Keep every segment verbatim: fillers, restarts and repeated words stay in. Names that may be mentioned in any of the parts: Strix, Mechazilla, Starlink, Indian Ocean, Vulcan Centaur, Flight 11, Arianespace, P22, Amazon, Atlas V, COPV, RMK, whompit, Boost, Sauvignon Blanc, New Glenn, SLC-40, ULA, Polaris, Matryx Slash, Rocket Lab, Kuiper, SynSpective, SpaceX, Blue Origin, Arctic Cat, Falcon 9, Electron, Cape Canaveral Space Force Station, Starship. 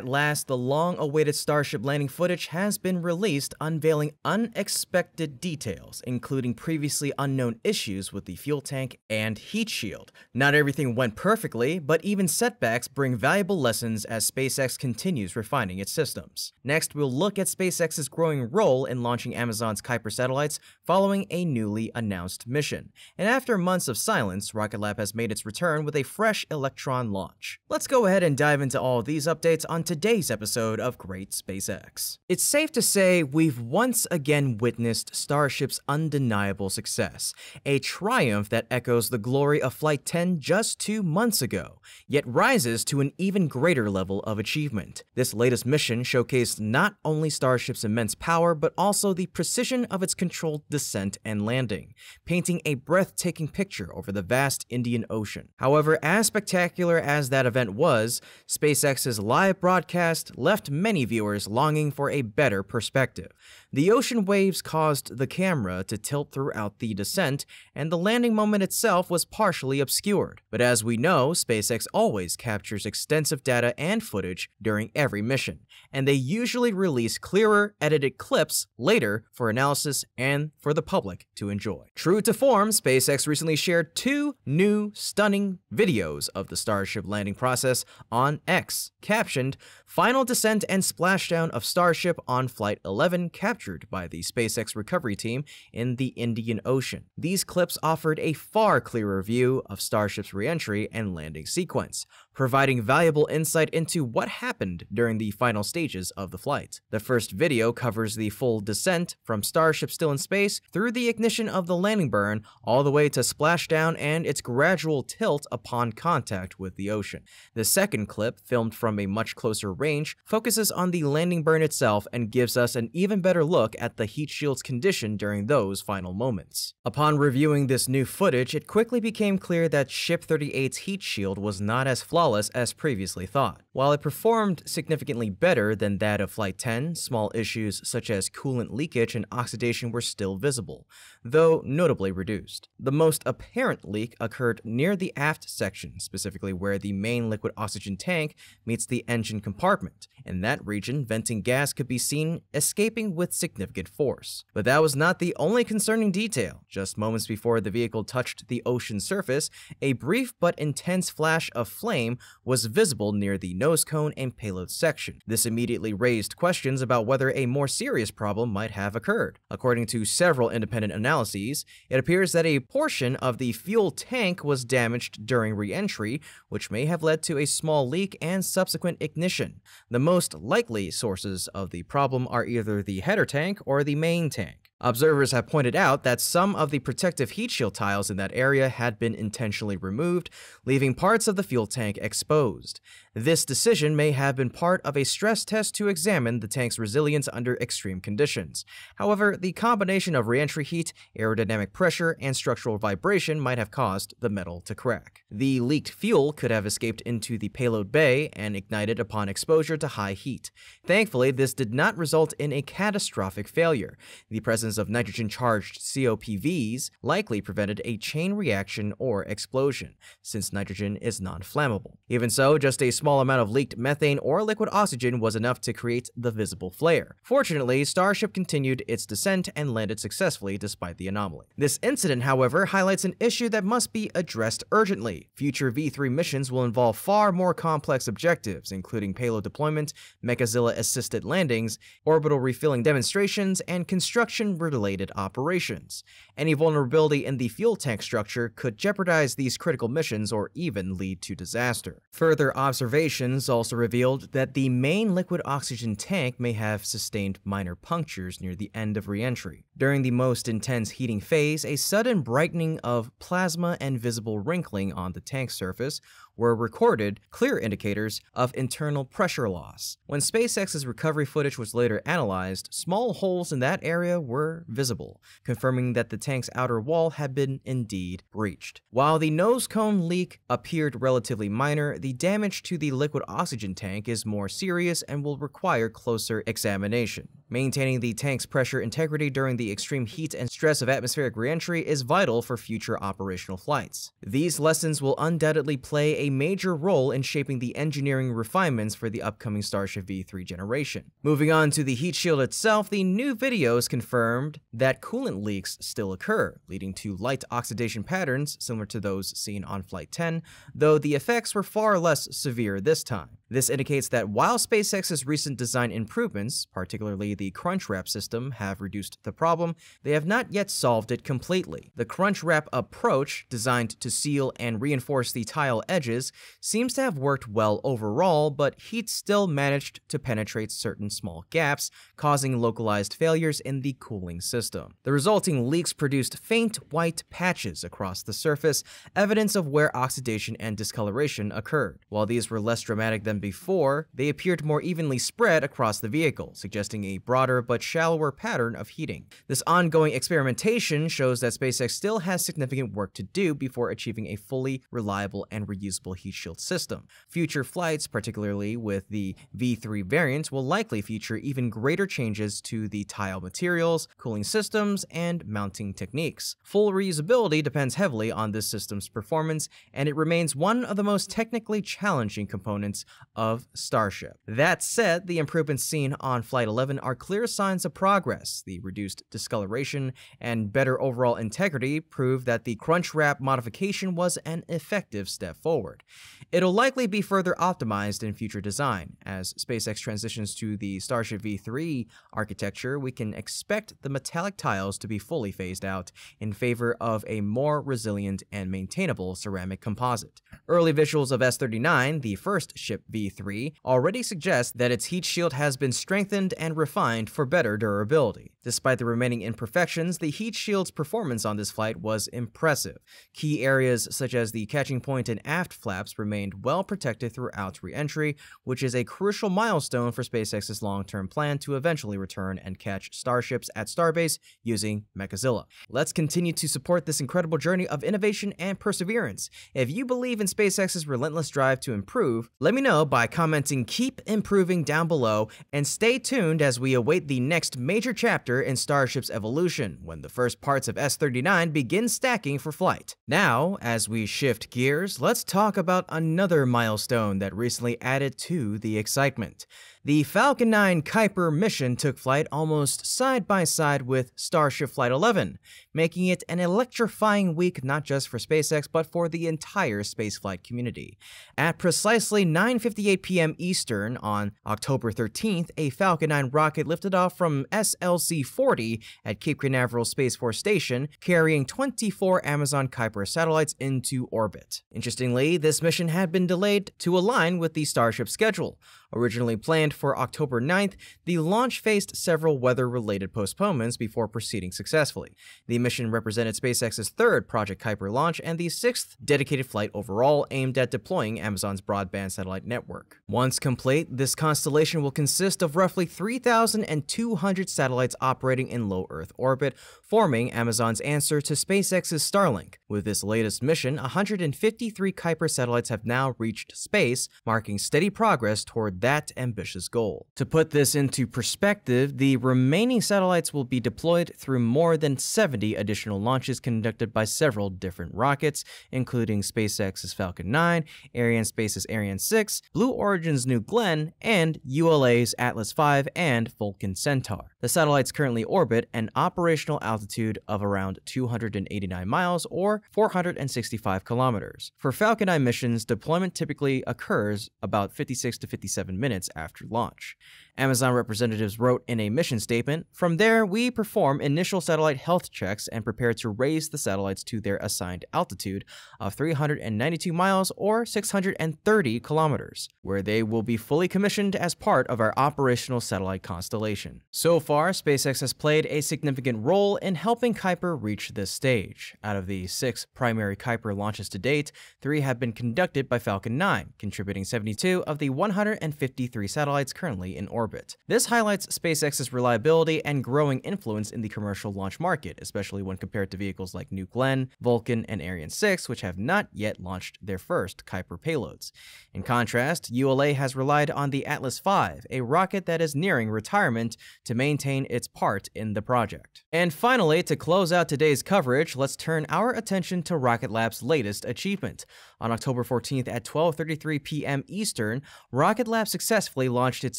At last, the long-awaited Starship landing footage has been released, unveiling unexpected details, including previously unknown issues with the fuel tank and heat shield. Not everything went perfectly, but even setbacks bring valuable lessons as SpaceX continues refining its systems. Next, we'll look at SpaceX's growing role in launching Amazon's Kuiper satellites following a newly announced mission. And after months of silence, Rocket Lab has made its return with a fresh Electron launch. Let's go ahead and dive into all of these updates on today's episode of Great SpaceX. It's safe to say we've once again witnessed Starship's undeniable success, a triumph that echoes the glory of Flight ten just two months ago, yet rises to an even greater level of achievement. This latest mission showcased not only Starship's immense power, but also the precision of its controlled descent and landing, painting a breathtaking picture over the vast Indian Ocean. However, as spectacular as that event was, SpaceX's live broadcast left many viewers longing for a better perspective. The ocean waves caused the camera to tilt throughout the descent, and the landing moment itself was partially obscured. But as we know, SpaceX always captures extensive data and footage during every mission, and they usually release clearer, edited clips later for analysis and for the public to enjoy. True to form, SpaceX recently shared two new, stunning videos of the Starship landing process on X, captioned "Final Descent and Splashdown of Starship on Flight eleven Captured by the SpaceX recovery team in the Indian Ocean." These clips offered a far clearer view of Starship's re-entry and landing sequence, providing valuable insight into what happened during the final stages of the flight. The first video covers the full descent from Starship still in space through the ignition of the landing burn all the way to splashdown and its gradual tilt upon contact with the ocean. The second clip, filmed from a much closer range, focuses on the landing burn itself and gives us an even better look at the heat shield's condition during those final moments. Upon reviewing this new footage, it quickly became clear that Ship thirty-eight's heat shield was not as flawless as previously thought. While it performed significantly better than that of Flight ten, small issues such as coolant leakage and oxidation were still visible, though notably reduced. The most apparent leak occurred near the aft section, specifically where the main liquid oxygen tank meets the engine compartment. In that region, venting gas could be seen escaping with significant force. But that was not the only concerning detail. Just moments before the vehicle touched the ocean surface, a brief but intense flash of flame was visible near the nose cone and payload section. This immediately raised questions about whether a more serious problem might have occurred. According to several independent analyses, it appears that a portion of the fuel tank was damaged during re-entry, which may have led to a small leak and subsequent ignition. The most likely sources of the problem are either the header tank or the main tank. Observers have pointed out that some of the protective heat shield tiles in that area had been intentionally removed, leaving parts of the fuel tank exposed. This decision may have been part of a stress test to examine the tank's resilience under extreme conditions. However, the combination of re-entry heat, aerodynamic pressure, and structural vibration might have caused the metal to crack. The leaked fuel could have escaped into the payload bay and ignited upon exposure to high heat. Thankfully, this did not result in a catastrophic failure. The presence of nitrogen-charged C O P Vs likely prevented a chain reaction or explosion, since nitrogen is non-flammable. Even so, just a small amount of leaked methane or liquid oxygen was enough to create the visible flare. Fortunately, Starship continued its descent and landed successfully despite the anomaly. This incident, however, highlights an issue that must be addressed urgently. Future V three missions will involve far more complex objectives, including payload deployment, Mechazilla-assisted landings, orbital refilling demonstrations, and construction related operations. Any vulnerability in the fuel tank structure could jeopardize these critical missions or even lead to disaster. Further observations also revealed that the main liquid oxygen tank may have sustained minor punctures near the end of re-entry. During the most intense heating phase, a sudden brightening of plasma and visible wrinkling on the tank surface were recorded, clear indicators of internal pressure loss. When SpaceX's recovery footage was later analyzed, small holes in that area were were visible, confirming that the tank's outer wall had been indeed breached. While the nose cone leak appeared relatively minor, the damage to the liquid oxygen tank is more serious and will require closer examination. Maintaining the tank's pressure integrity during the extreme heat and stress of atmospheric reentry is vital for future operational flights. These lessons will undoubtedly play a major role in shaping the engineering refinements for the upcoming Starship V three generation. Moving on to the heat shield itself, the new videos confirmed that coolant leaks still occur, leading to light oxidation patterns similar to those seen on Flight ten, though the effects were far less severe this time. This indicates that while SpaceX's recent design improvements, particularly the crunch wrap system, have reduced the problem, they have not yet solved it completely. The crunch wrap approach, designed to seal and reinforce the tile edges, seems to have worked well overall, but heat still managed to penetrate certain small gaps, causing localized failures in the cooling system. The resulting leaks produced faint white patches across the surface, evidence of where oxidation and discoloration occurred. While these were less dramatic than before, they appeared more evenly spread across the vehicle, suggesting a broader but shallower pattern of heating. This ongoing experimentation shows that SpaceX still has significant work to do before achieving a fully reliable and reusable heat shield system. Future flights, particularly with the V three variant, will likely feature even greater changes to the tile materials, cooling systems, and mounting techniques. Full reusability depends heavily on this system's performance, and it remains one of the most technically challenging components of Starship. That said, the improvements seen on Flight eleven are clear signs of progress. The reduced discoloration and better overall integrity prove that the crunch wrap modification was an effective step forward. It'll likely be further optimized in future design. As SpaceX transitions to the Starship V three architecture, we can expect the metallic tiles to be fully phased out in favor of a more resilient and maintainable ceramic composite. Early visuals of S thirty-nine, the first ship V three, already suggests that its heat shield has been strengthened and refined for better durability. Despite the remaining imperfections, the heat shield's performance on this flight was impressive. Key areas such as the catching point and aft flaps remained well protected throughout re-entry, which is a crucial milestone for SpaceX's long-term plan to eventually return and catch starships at Starbase using Mechazilla. Let's continue to support this incredible journey of innovation and perseverance. If you believe in SpaceX's relentless drive to improve, let me know by commenting "keep improving" down below, and stay tuned as we await the next major chapter in Starship's evolution, when the first parts of S thirty-nine begin stacking for flight. Now, as we shift gears, let's talk about another milestone that recently added to the excitement. The Falcon nine Kuiper mission took flight almost side by side with Starship Flight eleven, making it an electrifying week not just for SpaceX but for the entire spaceflight community. At precisely nine fifty-eight p m Eastern on October thirteenth, a Falcon nine rocket lifted off from S L C forty at Cape Canaveral Space Force Station, carrying twenty-four Amazon Kuiper satellites into orbit. Interestingly, this mission had been delayed to align with the Starship schedule. Originally planned for October ninth, the launch faced several weather-related postponements before proceeding successfully. The mission represented SpaceX's third Project Kuiper launch and the sixth dedicated flight overall, aimed at deploying Amazon's broadband satellite network. Once complete, this constellation will consist of roughly three thousand two hundred satellites operating in low Earth orbit, forming Amazon's answer to SpaceX's Starlink. With this latest mission, one hundred fifty-three Kuiper satellites have now reached space, marking steady progress toward that ambitious goal. To put this into perspective, the remaining satellites will be deployed through more than seventy additional launches conducted by several different rockets, including SpaceX's Falcon nine, Arianespace's Ariane six, Blue Origin's New Glenn, and U L A's Atlas five and Vulcan Centaur. The satellites currently orbit an operational altitude of around two hundred eighty-nine miles or four hundred sixty-five kilometers. For Falcon nine missions, deployment typically occurs about fifty-six to fifty-seven minutes after launch. Amazon representatives wrote in a mission statement, "From there, we perform initial satellite health checks and prepare to raise the satellites to their assigned altitude of three hundred ninety-two miles or six hundred thirty kilometers, where they will be fully commissioned as part of our operational satellite constellation." So far, SpaceX has played a significant role in helping Kuiper reach this stage. Out of the six primary Kuiper launches to date, three have been conducted by Falcon nine, contributing seventy-two of the one hundred fifty-three satellites currently in orbit. orbit. This highlights SpaceX's reliability and growing influence in the commercial launch market, especially when compared to vehicles like New Glenn, Vulcan, and Ariane six, which have not yet launched their first Kuiper payloads. In contrast, U L A has relied on the Atlas five, a rocket that is nearing retirement, to maintain its part in the project. And finally, to close out today's coverage, let's turn our attention to Rocket Lab's latest achievement. On October fourteenth at twelve thirty-three p m Eastern, Rocket Lab successfully launched its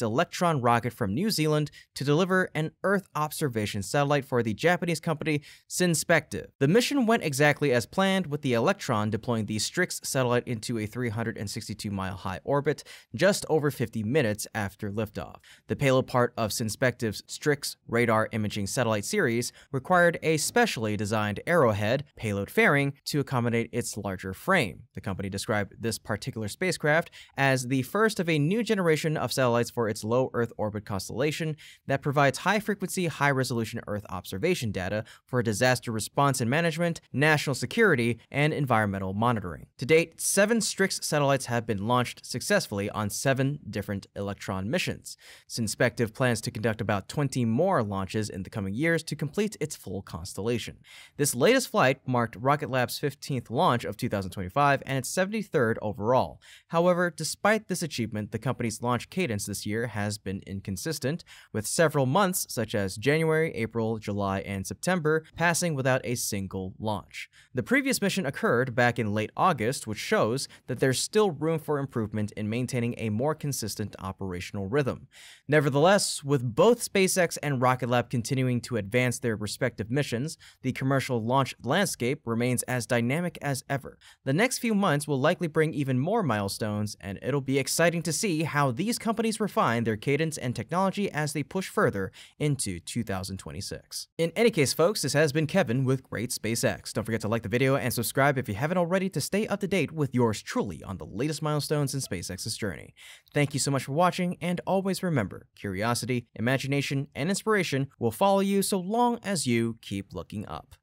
Electron rocket from New Zealand to deliver an Earth observation satellite for the Japanese company SynSpective. The mission went exactly as planned, with the Electron deploying the Strix satellite into a three hundred sixty-two mile high orbit just over fifty minutes after liftoff. The payload part of SynSpective's Strix radar imaging satellite series required a specially designed arrowhead payload fairing to accommodate its larger frame. The company described this particular spacecraft as the first of a new generation of satellites for its low Earth orbit constellation that provides high-frequency, high-resolution Earth observation data for disaster response and management, national security, and environmental monitoring. To date, seven Strix satellites have been launched successfully on seven different Electron missions. SynSpective plans to conduct about twenty more launches in the coming years to complete its full constellation. This latest flight marked Rocket Lab's fifteenth launch of two thousand twenty-five and its seventy-third overall. However, despite this achievement, the company's launch cadence this year has been inconsistent, with several months such as January, April, July, and September passing without a single launch. The previous mission occurred back in late August, which shows that there's still room for improvement in maintaining a more consistent operational rhythm. Nevertheless, with both SpaceX and Rocket Lab continuing to advance their respective missions, the commercial launch landscape remains as dynamic as ever. The next few months will likely bring even more milestones, and it'll be exciting to see how these companies refine their cadence and technology as they push further into two thousand twenty-six. In any case, folks, this has been Kevin with Great SpaceX. Don't forget to like the video and subscribe if you haven't already to stay up to date with yours truly on the latest milestones in SpaceX's journey. Thank you so much for watching, and always remember, curiosity, imagination, and inspiration will follow you so long as you keep looking up.